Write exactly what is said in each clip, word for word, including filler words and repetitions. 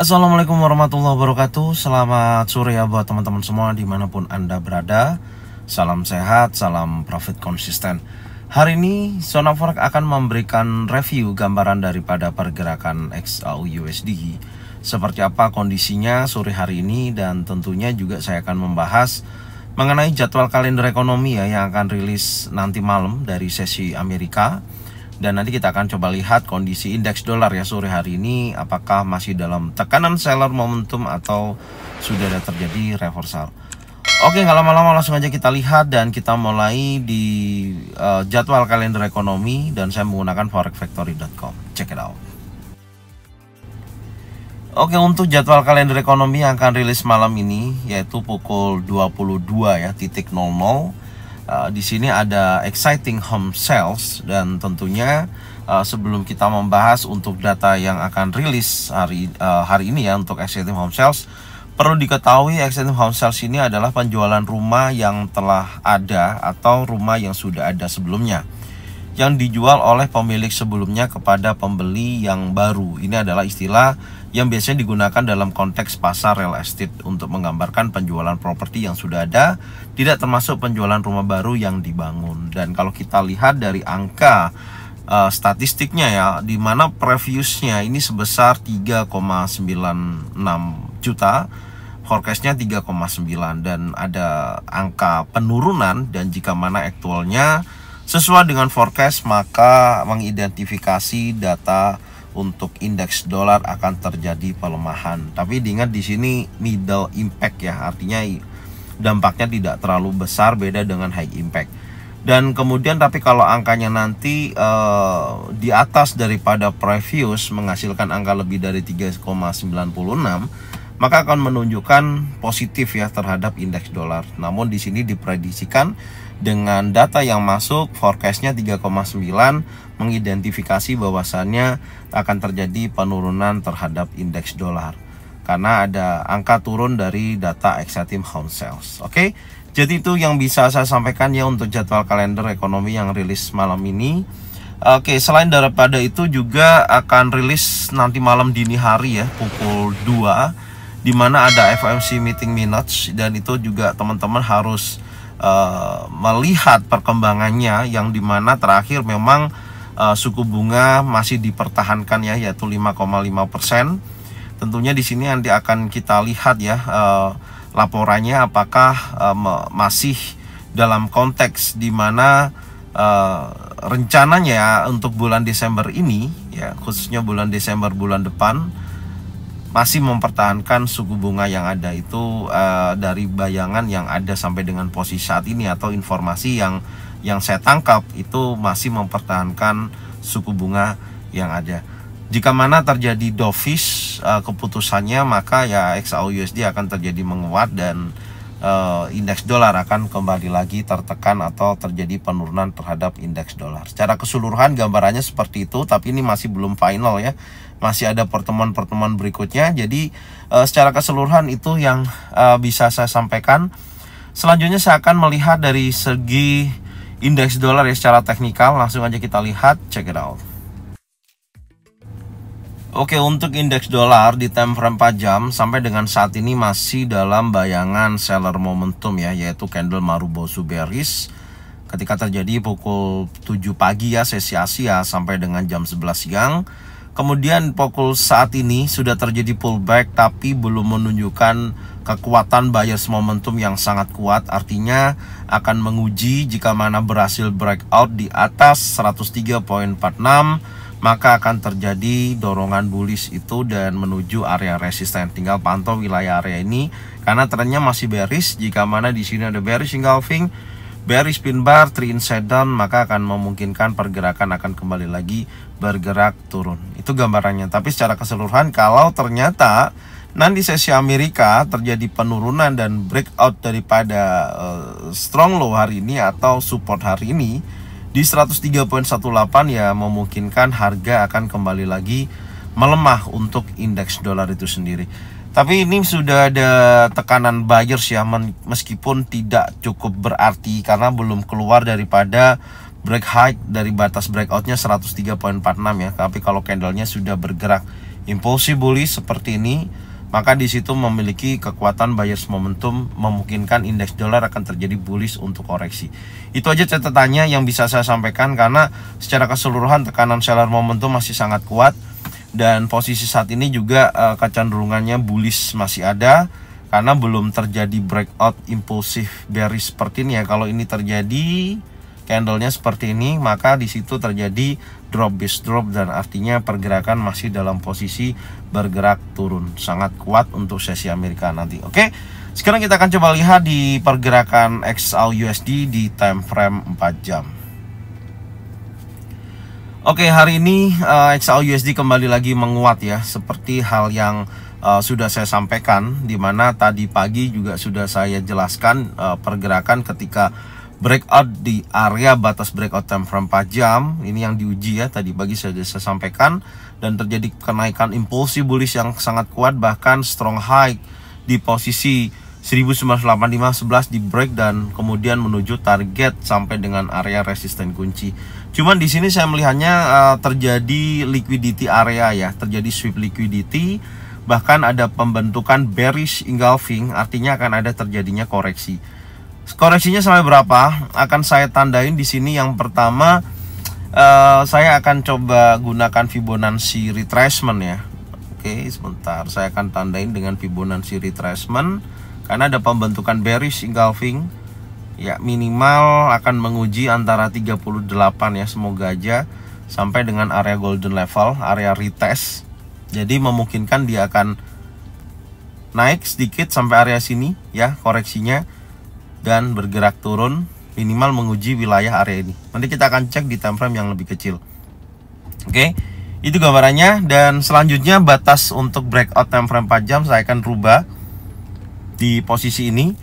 Assalamualaikum warahmatullahi wabarakatuh. Selamat sore ya buat teman-teman semua dimanapun Anda berada. Salam sehat, salam profit konsisten. Hari ini Zona Forex akan memberikan review gambaran daripada pergerakan X A U U S D. Seperti apa kondisinya sore hari ini, dan tentunya juga saya akan membahas mengenai jadwal kalender ekonomi ya yang akan rilis nanti malam dari sesi Amerika. Dan nanti kita akan coba lihat kondisi indeks dolar ya sore hari ini, apakah masih dalam tekanan seller momentum atau sudah ada terjadi reversal. Oke, nggak lama-lama langsung aja kita lihat dan kita mulai di uh, jadwal kalender ekonomi, dan saya menggunakan forex factory dot com. Check it out. Oke, untuk jadwal kalender ekonomi yang akan rilis malam ini yaitu pukul dua puluh dua ya titik nol nol. Uh, di sini ada exciting home sales, dan tentunya uh, sebelum kita membahas untuk data yang akan rilis hari uh, hari ini ya untuk exciting home sales, perlu diketahui exciting home sales ini adalah penjualan rumah yang telah ada atau rumah yang sudah ada sebelumnya yang dijual oleh pemilik sebelumnya kepada pembeli yang baru. Ini adalah istilah yang biasanya digunakan dalam konteks pasar real estate untuk menggambarkan penjualan properti yang sudah ada, tidak termasuk penjualan rumah baru yang dibangun. Dan kalau kita lihat dari angka uh, statistiknya ya, di mana previousnya ini sebesar tiga koma sembilan enam juta, forecastnya tiga koma sembilan, dan ada angka penurunan, dan jika mana aktualnya sesuai dengan forecast, maka mengidentifikasi data untuk indeks dolar akan terjadi pelemahan. Tapi diingat di sini middle impact ya, artinya dampaknya tidak terlalu besar, beda dengan high impact. Dan kemudian tapi kalau angkanya nanti uh, di atas daripada previous menghasilkan angka lebih dari tiga koma sembilan enam, maka akan menunjukkan positif ya terhadap indeks dolar. Namun di sini diprediksikan dengan data yang masuk forecastnya tiga koma sembilan mengidentifikasi bahwasannya akan terjadi penurunan terhadap indeks dolar karena ada angka turun dari data exciting home sales. Oke, jadi itu yang bisa saya sampaikan ya untuk jadwal kalender ekonomi yang rilis malam ini. Oke, selain daripada itu juga akan rilis nanti malam dini hari ya pukul dua, dimana ada F O M C meeting minutes, dan itu juga teman-teman harus Uh, melihat perkembangannya, yang dimana terakhir memang uh, suku bunga masih dipertahankan ya, yaitu lima koma lima persen. Tentunya di sini nanti akan kita lihat ya uh, laporannya apakah uh, masih dalam konteks dimana uh, rencananya ya, untuk bulan Desember ini ya, khususnya bulan Desember bulan depan, masih mempertahankan suku bunga yang ada itu uh, dari bayangan yang ada sampai dengan posisi saat ini, atau informasi yang yang saya tangkap itu masih mempertahankan suku bunga yang ada. Jika mana terjadi dovish uh, keputusannya, maka ya X A U U S D akan terjadi menguat, dan uh, indeks dolar akan kembali lagi tertekan atau terjadi penurunan terhadap indeks dolar. Secara keseluruhan gambarannya seperti itu, tapi ini masih belum final ya, masih ada pertemuan-pertemuan berikutnya. Jadi uh, secara keseluruhan itu yang uh, bisa saya sampaikan. Selanjutnya saya akan melihat dari segi indeks dolar ya secara teknikal. Langsung aja kita lihat, check it out. Oke, untuk indeks dolar di time frame empat jam sampai dengan saat ini masih dalam bayangan seller momentum ya, yaitu candle Marubozu bearish ketika terjadi pukul tujuh pagi ya sesi Asia sampai dengan jam sebelas siang. Kemudian pukul saat ini sudah terjadi pullback, tapi belum menunjukkan kekuatan buyers momentum yang sangat kuat. Artinya akan menguji, jika mana berhasil breakout di atas seratus tiga koma empat enam, maka akan terjadi dorongan bullish itu dan menuju area resisten. Tinggal pantau wilayah area ini karena trennya masih bearish. Jika mana di sini ada bearish engulfing, bearish pin bar, three inside down, maka akan memungkinkan pergerakan akan kembali lagi bergerak turun. Itu gambarannya. Tapi secara keseluruhan, kalau ternyata nanti sesi Amerika terjadi penurunan dan breakout daripada uh, strong low hari ini atau support hari ini di seratus tiga koma satu delapan, ya memungkinkan harga akan kembali lagi melemah untuk indeks dolar itu sendiri. Tapi ini sudah ada tekanan buyers ya, meskipun tidak cukup berarti karena belum keluar daripada break high dari batas breakoutnya seratus tiga koma empat enam ya. Tapi kalau candlenya sudah bergerak Impulsi bullish seperti ini, maka di situ memiliki kekuatan buyers momentum, memungkinkan indeks dolar akan terjadi bullish untuk koreksi. Itu aja catatannya yang bisa saya sampaikan, karena secara keseluruhan tekanan seller momentum masih sangat kuat, dan posisi saat ini juga eh, kecenderungannya bullish masih ada, karena belum terjadi breakout impulsif bearish seperti ini ya. Kalau ini terjadi candlenya seperti ini, maka di situ terjadi drop base drop, dan artinya pergerakan masih dalam posisi bergerak turun sangat kuat untuk sesi Amerika nanti. Oke, sekarang kita akan coba lihat di pergerakan X A U U S D di time frame empat jam. Oke, hari ini uh, X A U U S D kembali lagi menguat ya, seperti hal yang uh, sudah saya sampaikan, dimana tadi pagi juga sudah saya jelaskan uh, pergerakan ketika breakout di area batas breakout time frame empat jam ini yang diuji ya, tadi pagi sudah saya sampaikan, dan terjadi kenaikan impulsi bullish yang sangat kuat, bahkan strong high di posisi seribu sembilan ratus delapan puluh lima sebelas di break dan kemudian menuju target sampai dengan area resisten kunci. Cuman di sini saya melihatnya uh, terjadi liquidity area ya, terjadi sweep liquidity, bahkan ada pembentukan bearish engulfing, artinya akan ada terjadinya koreksi. Koreksinya sampai berapa akan saya tandain di sini. Yang pertama, eh, saya akan coba gunakan Fibonacci retracement ya. Oke, sebentar, saya akan tandain dengan Fibonacci retracement, karena ada pembentukan bearish engulfing ya, minimal akan menguji antara tiga puluh delapan ya, semoga aja sampai dengan area golden level, area retest. Jadi memungkinkan dia akan naik sedikit sampai area sini ya koreksinya, dan bergerak turun minimal menguji wilayah area ini. Nanti kita akan cek di time frame yang lebih kecil. Oke, itu gambarannya. Dan selanjutnya batas untuk breakout time frame empat jam saya akan rubah di posisi ini,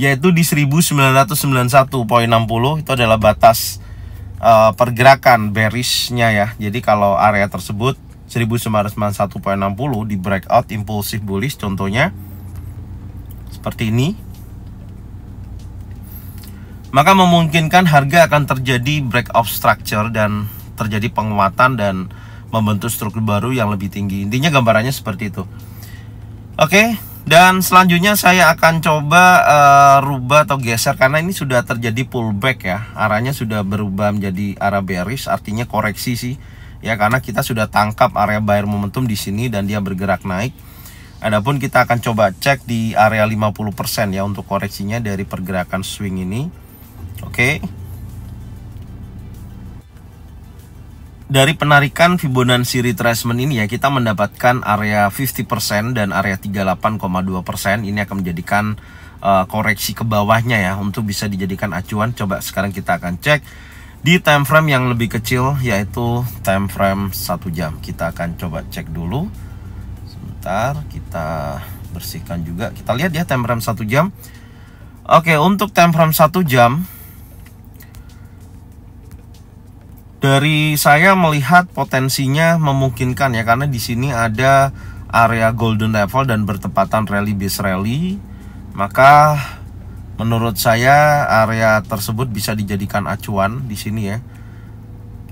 yaitu di seribu sembilan ratus sembilan puluh satu koma enam puluh. Itu adalah batas uh, pergerakan bearishnya ya. Jadi kalau area tersebut seribu sembilan ratus sembilan puluh satu koma enam puluh di breakout impulsif bullish, contohnya seperti ini, maka memungkinkan harga akan terjadi breakout structure dan terjadi penguatan dan membentuk struktur baru yang lebih tinggi. Intinya gambarannya seperti itu. Oke, dan selanjutnya saya akan coba uh, rubah atau geser, karena ini sudah terjadi pullback ya. Arahnya sudah berubah menjadi arah bearish, artinya koreksi sih ya, karena kita sudah tangkap area buyer momentum di sini dan dia bergerak naik. Adapun kita akan coba cek di area lima puluh persen ya untuk koreksinya dari pergerakan swing ini. Oke, okay. Dari penarikan Fibonacci retracement ini ya, kita mendapatkan area lima puluh persen dan area tiga puluh delapan koma dua persen. Ini akan menjadikan uh, koreksi ke bawahnya ya, untuk bisa dijadikan acuan. Coba sekarang kita akan cek di time frame yang lebih kecil, yaitu time frame satu jam. Kita akan coba cek dulu. Sebentar, kita bersihkan juga. Kita lihat ya time frame satu jam. Oke, okay, untuk time frame satu jam, dari saya melihat potensinya memungkinkan ya, karena di sini ada area golden level dan bertepatan rally base rally, maka menurut saya area tersebut bisa dijadikan acuan di sini ya.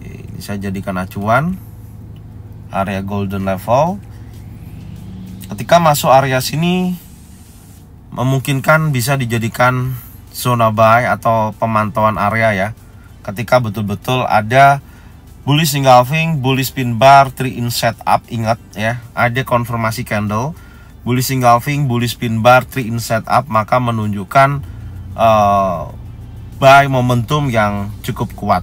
Oke, ini saya jadikan acuan area golden level. Ketika masuk area sini memungkinkan bisa dijadikan zona buy atau pemantauan area ya, ketika betul-betul ada bullish engulfing, bullish pin bar, three in setup. Ingat ya, ada konfirmasi candle bullish engulfing, bullish pin bar, three in setup, maka menunjukkan uh, buy momentum yang cukup kuat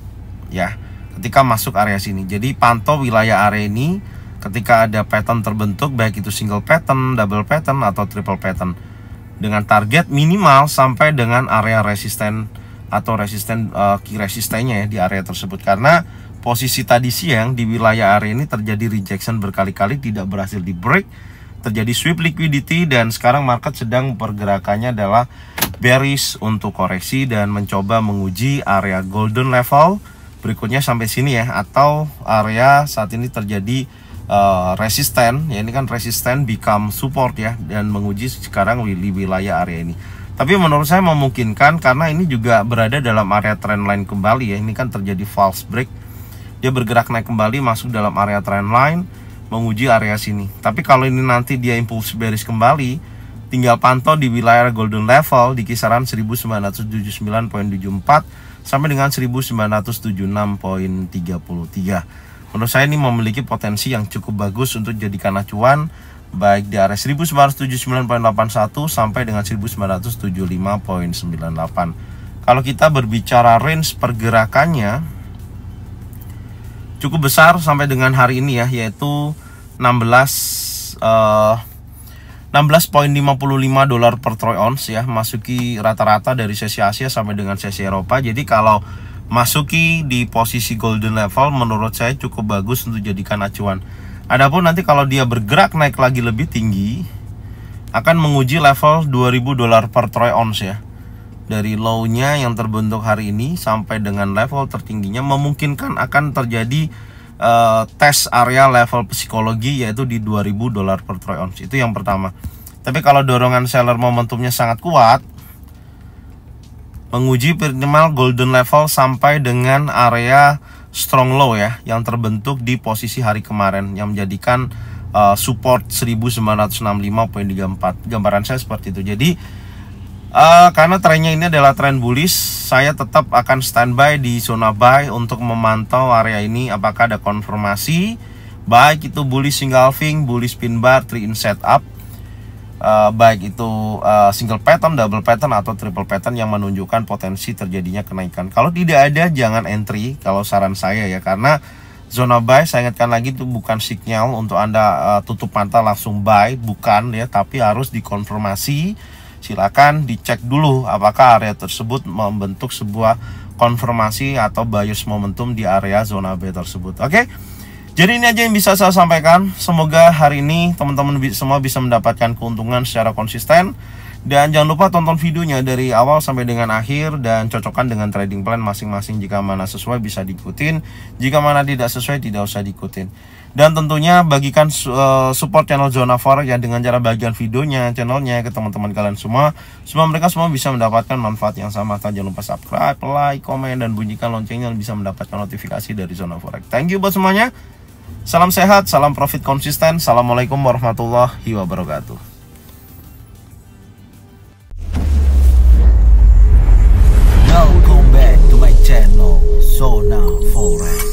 ya ketika masuk area sini. Jadi pantau wilayah area ini ketika ada pattern terbentuk, baik itu single pattern, double pattern, atau triple pattern, dengan target minimal sampai dengan area resisten atau resisten uh, key resistennya ya di area tersebut, karena posisi tadi siang di wilayah area ini terjadi rejection berkali-kali, tidak berhasil di break, terjadi sweep liquidity, dan sekarang market sedang pergerakannya adalah bearish untuk koreksi dan mencoba menguji area golden level berikutnya sampai sini ya, atau area saat ini terjadi uh, resisten ya, ini kan resisten become support ya, dan menguji sekarang di wilayah area ini. Tapi menurut saya memungkinkan, karena ini juga berada dalam area trendline kembali ya. Ini kan terjadi false break, dia bergerak naik kembali masuk dalam area trendline, menguji area sini. Tapi kalau ini nanti dia impulse bearish kembali, tinggal pantau di wilayah golden level di kisaran seribu sembilan ratus tujuh puluh sembilan koma tujuh empat sampai dengan seribu sembilan ratus tujuh puluh enam koma tiga tiga. Menurut saya ini memiliki potensi yang cukup bagus untuk jadikan acuan baik di area seribu sembilan ratus tujuh puluh sembilan koma delapan satu sampai dengan seribu sembilan ratus tujuh puluh lima koma sembilan delapan. Kalau kita berbicara range pergerakannya cukup besar sampai dengan hari ini ya, yaitu enam belas koma lima lima dolar per troy ounce ya, masuki rata-rata dari sesi Asia sampai dengan sesi Eropa. Jadi kalau masuki di posisi golden level menurut saya cukup bagus untuk jadikan acuan. Adapun nanti kalau dia bergerak naik lagi lebih tinggi, akan menguji level dua ribu dolar per troy ounce ya. Dari low-nya yang terbentuk hari ini sampai dengan level tertingginya memungkinkan akan terjadi uh, tes area level psikologi, yaitu di dua ribu dolar per troy ounce. Itu yang pertama. Tapi kalau dorongan seller momentumnya sangat kuat, menguji minimal golden level sampai dengan area strong low ya, yang terbentuk di posisi hari kemarin yang menjadikan uh, support seribu sembilan ratus enam puluh lima koma tiga empat. Gambaran saya seperti itu. Jadi uh, karena trennya ini adalah tren bullish, saya tetap akan standby di zona buy untuk memantau area ini apakah ada konfirmasi, baik itu bullish single halving, bullish pin bar, three in setup, uh, baik itu uh, single pattern, double pattern atau triple pattern yang menunjukkan potensi terjadinya kenaikan. Kalau tidak ada, jangan entry kalau saran saya ya, karena zona buy saya ingatkan lagi itu bukan signal untuk Anda uh, tutup mata langsung buy, bukan ya, tapi harus dikonfirmasi. Silakan dicek dulu apakah area tersebut membentuk sebuah konfirmasi atau bias momentum di area zona buy tersebut. Oke, jadi ini aja yang bisa saya sampaikan. Semoga hari ini teman-teman semua bisa mendapatkan keuntungan secara konsisten. Dan jangan lupa tonton videonya dari awal sampai dengan akhir dan cocokkan dengan trading plan masing-masing. Jika mana sesuai bisa diikutin, jika mana tidak sesuai tidak usah diikutin. Dan tentunya bagikan support channel Zona Forex ya, dengan cara bagian videonya, channelnya ke teman-teman kalian semua. Semua mereka semua bisa mendapatkan manfaat yang sama. Jangan lupa subscribe, like, komen, dan bunyikan loncengnya bisa mendapatkan notifikasi dari Zona Forex. Thank you buat semuanya. Salam sehat, salam profit konsisten. Assalamualaikum warahmatullahi wabarakatuh. Welcome back to my channel, Zona Forex.